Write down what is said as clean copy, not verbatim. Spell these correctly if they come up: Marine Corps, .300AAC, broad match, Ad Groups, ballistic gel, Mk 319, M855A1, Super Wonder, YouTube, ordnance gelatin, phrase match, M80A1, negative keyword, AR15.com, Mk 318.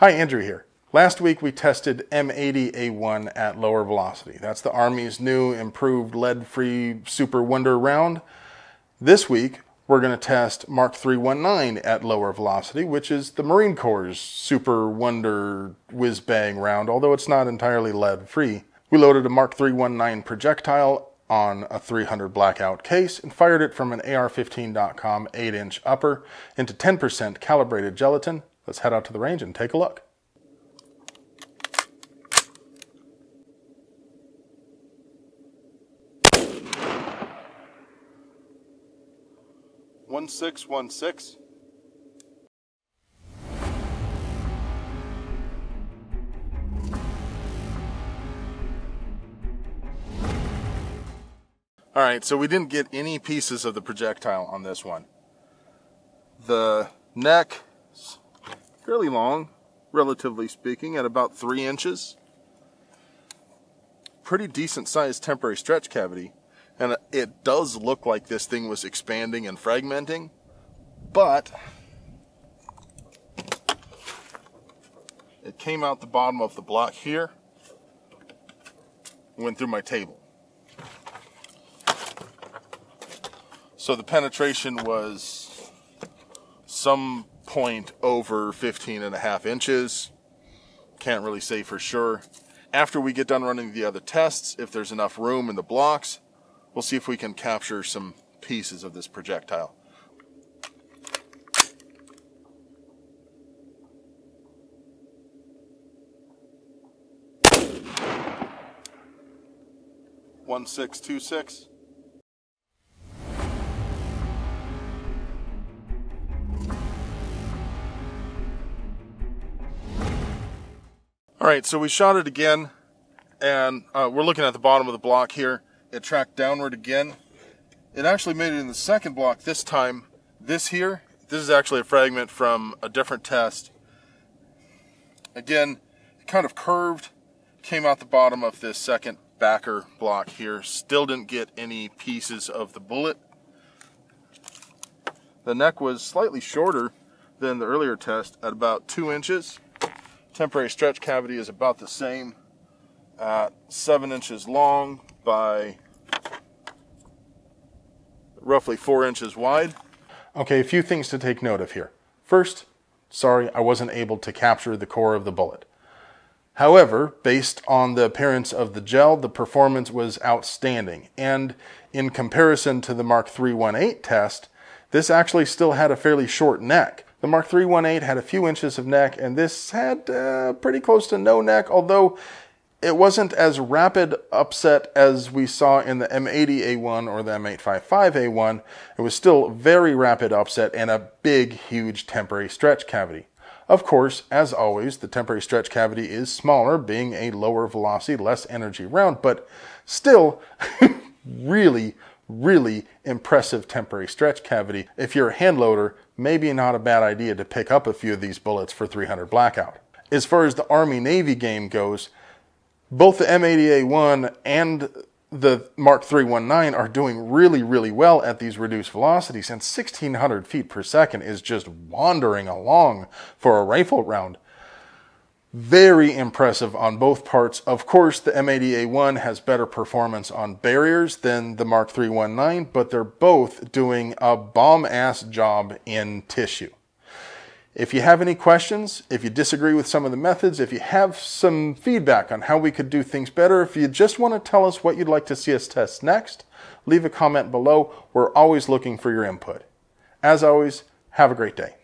Hi, Andrew here. Last week we tested M80A1 at lower velocity. That's the Army's new improved lead-free Super Wonder round. This week we're going to test Mk 319 at lower velocity, which is the Marine Corps' Super Wonder whiz-bang round, although it's not entirely lead-free. We loaded a Mk 319 projectile on a 300 blackout case and fired it from an AR15.com 8-inch upper into 10% calibrated gelatin. Let's head out to the range and take a look. One six, 1 6. All right, so we didn't get any pieces of the projectile on this one. The neck, fairly long, relatively speaking, at about 3 inches. Pretty decent sized temporary stretch cavity, and it does look like this thing was expanding and fragmenting, but it came out the bottom of the block here, went through my table. So the penetration was some point over 15.5 inches. Can't really say for sure. After we get done running the other tests, if there's enough room in the blocks, we'll see if we can capture some pieces of this projectile. One 6 2 6. All right, so we shot it again, and we're looking at the bottom of the block here. It tracked downward again. It actually made it in the second block this time. This here, this is actually a fragment from a different test. Again, it kind of curved, came out the bottom of this second backer block here. Still didn't get any pieces of the bullet. The neck was slightly shorter than the earlier test at about 2 inches. Temporary stretch cavity is about the same, 7 inches long by roughly 4 inches wide. Okay, a few things to take note of here. First, sorry, I wasn't able to capture the core of the bullet. However, based on the appearance of the gel, the performance was outstanding. And in comparison to the Mk 318 test, this actually still had a fairly short neck. The Mk 318 had a few inches of neck, and this had pretty close to no neck, although it wasn't as rapid upset as we saw in the M80A1 or the M855A1. It was still very rapid upset and a big, huge temporary stretch cavity. Of course, as always, the temporary stretch cavity is smaller, being a lower velocity, less energy round, but still really impressive temporary stretch cavity. If you're a hand loader, maybe not a bad idea to pick up a few of these bullets for 300 blackout. As far as the Army-Navy game goes, both the M80A1 and the Mk 319 are doing really well at these reduced velocities, and 1,600 feet per second is just wandering along for a rifle round. Very impressive on both parts. Of course, the M80A1 has better performance on barriers than the Mk 319, but they're both doing a bomb-ass job in tissue. If you have any questions, if you disagree with some of the methods, if you have some feedback on how we could do things better, if you just want to tell us what you'd like to see us test next, leave a comment below. We're always looking for your input. As always, have a great day.